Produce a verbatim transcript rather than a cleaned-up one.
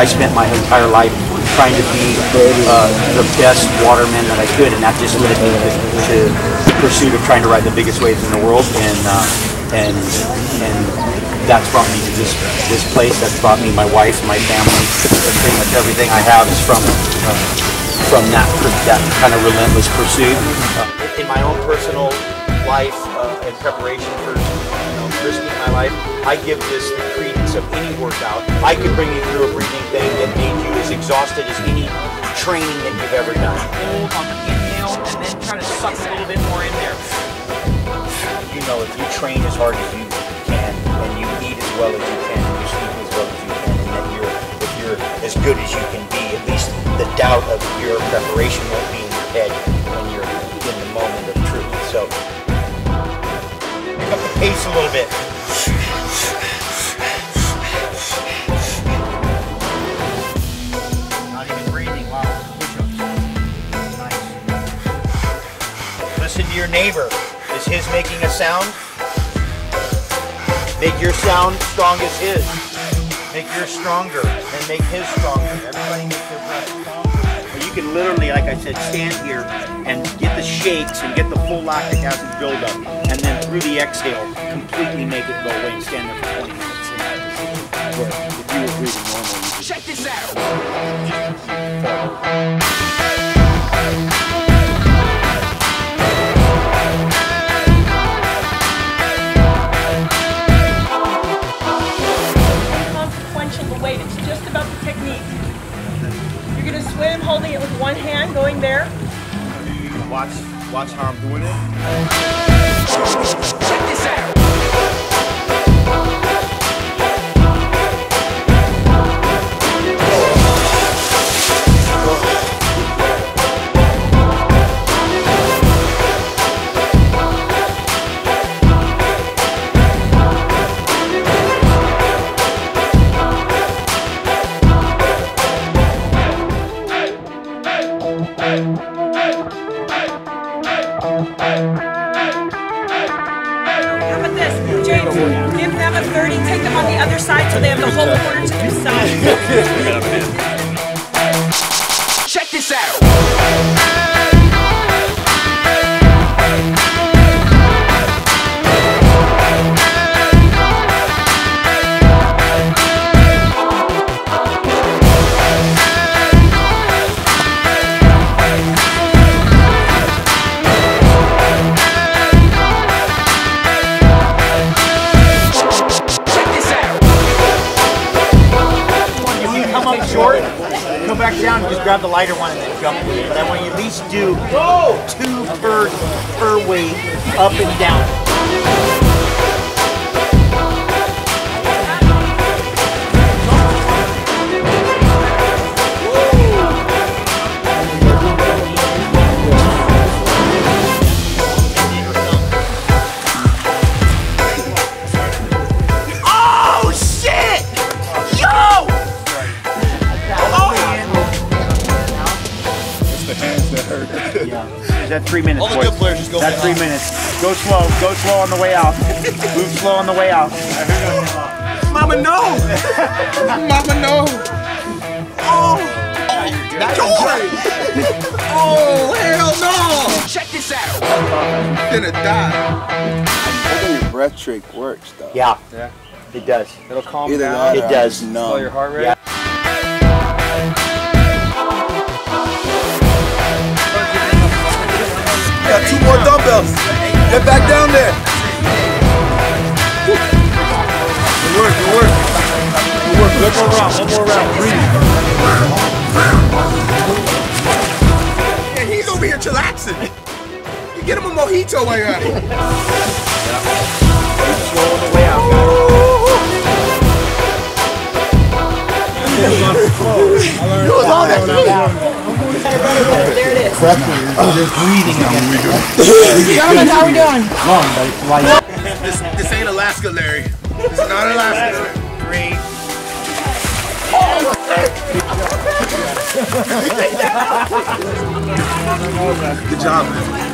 I spent my entire life trying to be uh, the best waterman that I could, and that just led me to, to the pursuit of trying to ride the biggest waves in the world, and uh, and and that's brought me to this this place. That's brought me my wife, my family. Pretty much everything I have is from uh, from that that kind of relentless pursuit. Uh, in my own personal life uh, and preparation for you know, risking my life, I give this the credence of any workout. I can bring you through a breathing thing that made you as exhausted as any training that you've ever done. Hold on the inhale and then try to suck a little bit more in there. You know, if you train as hard as you can and you eat as well as you can and you sleep as well as you can, and then you're, if you're as good as you can be, at least the doubt of your preparation won't be in your head when you're in the moment of truth. So, pick up the pace a little bit. Not even breathing, wow, push-ups. Nice. Listen to your neighbor. Is his making a sound? Make your sound strong as his. Make yours stronger and make his stronger. Everybody make their breath. You can literally, like I said, stand here and get the shakes and get the full lactic acid buildup, and then through the exhale, completely make it go away and stand there for twenty minutes. But if you were breathing normally, check this out. Swim, holding it with one hand, going there. Watch, watch how I'm doing it. Check this out. Give them a thirty, take them on the other side so they have the whole quarter to themselves. Check this out. Short, go back down and just grab the lighter one and then jump with it. But I want you at least do two per, per weight up and down. Yeah. That three minutes. All the good players just go. That three minutes. Go slow. Go slow on the way out. Move slow on the way out. Mama no. Mama no. Oh. Oh hell no. Check this out. I'm gonna die. I think the breath trick works though. Yeah. Yeah. It does. It'll calm Either down. It does. No. Slow your heart rate. Yeah. Two more dumbbells. Get back down there. Good work, good work. Good work. One more round, one more round. Breathe. Yeah, he's over here chillaxing. You get him a mojito while you're at it. Slow on the way out, guys. You was on that. There it is. Just breathing out. Gentlemen, how are we doing? This, this ain't Alaska, Larry. This is not Alaska. Great. Good job, man.